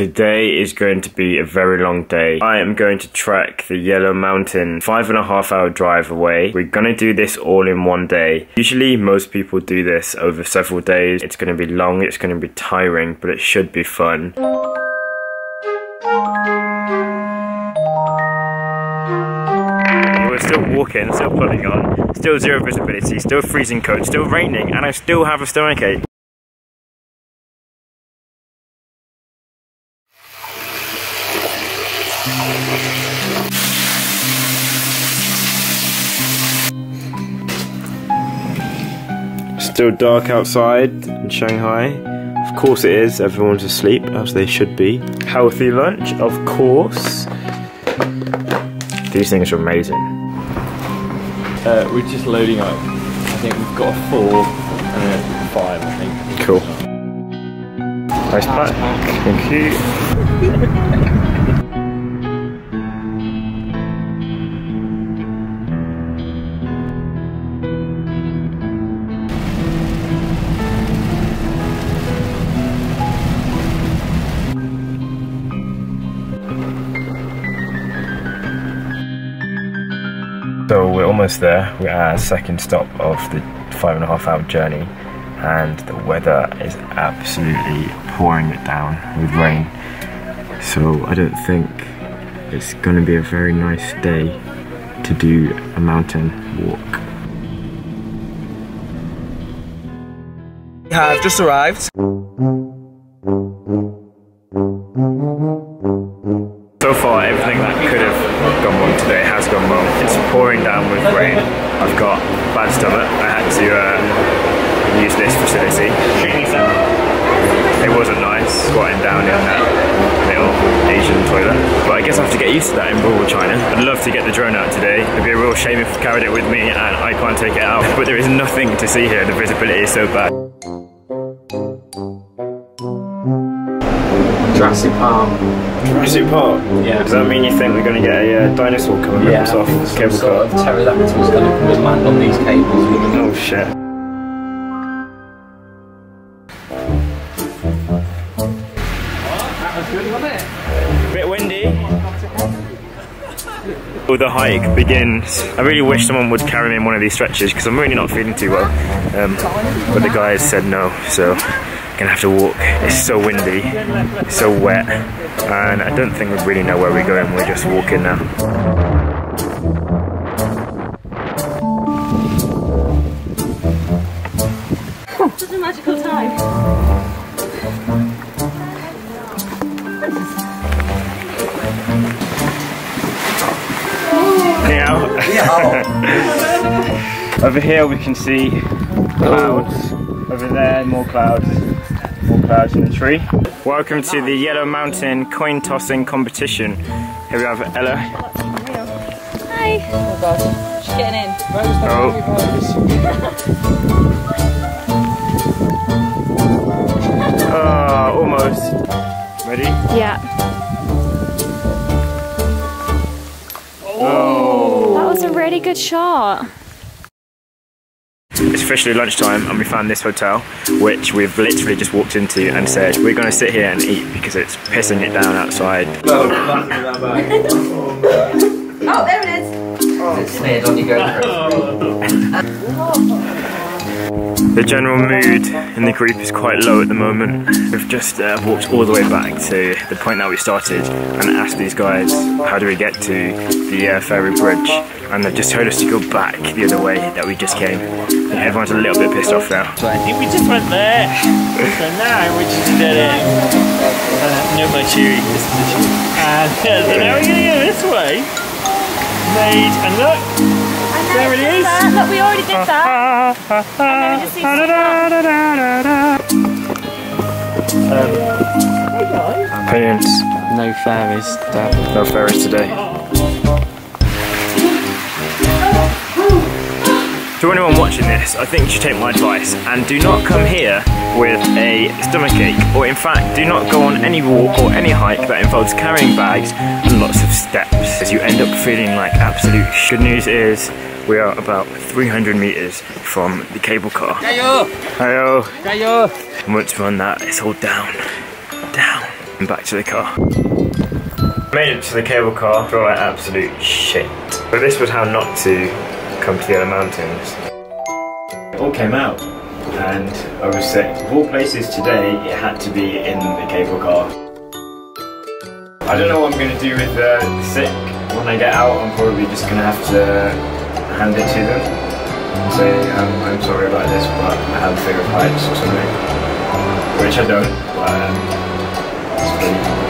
Today is going to be a very long day. I am going to trek the Yellow Mountain 5.5 hour drive away. We're gonna do this all in one day. Usually most people do this over several days. It's gonna be long, it's gonna be tiring, but it should be fun. Still walking, still putting on, still zero visibility, still freezing cold, still raining, and I still have a stomachache. Still dark outside in Shanghai. Of course it is, everyone's asleep, as they should be. Healthy lunch, of course. These things are amazing. We're just loading up. I think we've got a 4 and then a 5, I think. Cool. Nice pack. Thank you. So we're almost there. We're at our second stop of the 5.5 hour journey, and the weather is absolutely pouring it down with rain. So I don't think it's going to be a very nice day to do a mountain walk. We have just arrived. So far, everything that could have gone wrong today has gone wrong. It's pouring down with rain. I've got a bad stomach. I had to use this facility. It wasn't nice squatting down in that little Asian toilet, but I guess I have to get used to that in rural China. I'd love to get the drone out today. It'd be a real shame if I carried it with me and I can't take it out, but there is nothing to see here. The visibility is so bad. Jurassic Park. Jurassic Park? Yeah. Does that mean you think we're going to get a dinosaur coming rip us off the cable car? Yeah, pterodactyl's going to land on these cables. Oh shit. That was good, wasn't it? Bit windy. Well, the hike begins. I really wish someone would carry me in one of these stretchers because I'm really not feeling too well. But the guys said no, so gonna have to walk. It's so windy, it's so wet, and I don't think we really know where we're going. We're just walking now. Such a magical time. Meow. Over here we can see clouds. Over there, more clouds. More clouds in the tree. Welcome to the Yellow Mountain coin tossing competition. Here we have Ella. Hi. Oh god, she's getting in. Oh. Almost. Ready? Yeah. Oh. That was a really good shot. It's officially lunchtime and we found this hotel, which we've literally just walked into and said we're going to sit here and eat because it's pissing it down outside. Oh, there it is! Oh. It's weird on you go through. The general mood in the group is quite low at the moment. We've just walked all the way back to the point that we started and asked these guys how do we get to the ferry bridge, and they've just told us to go back the other way that we just came. Everyone's a little bit pissed off now. I think we just went there. So now we just did it. No, my chewy. And so now we're going to go this way. Made, and look. There it is. That. Look, we already did that. And then we just Parents. No fairies, Dad. No fairies today. To anyone watching this, I think you should take my advice and do not come here with a stomachache, or in fact, do not go on any walk or any hike that involves carrying bags and lots of steps, as you end up feeling like absolute shit. Good news is, we are about 300 meters from the cable car. Gayo! Gayo! Gayo! And once we're on that, it's all down, down, and back to the car. Made it to the cable car, feel like absolute shit. But this was how not to come to the Yellow Mountains. It all came out, and I was sick. Of all places today, it had to be in the cable car. I don't know what I'm going to do with the sick. When I get out, I'm probably just going to have to hand it to them and say, I'm sorry about this, but I have bigger pipes or something. Which I don't, but it's pretty.